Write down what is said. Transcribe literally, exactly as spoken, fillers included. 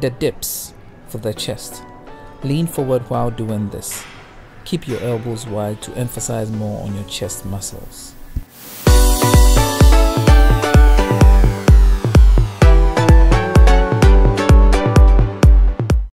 the dips for the chest. Lean forward while doing this. Keep your elbows wide to emphasize more on your chest muscles.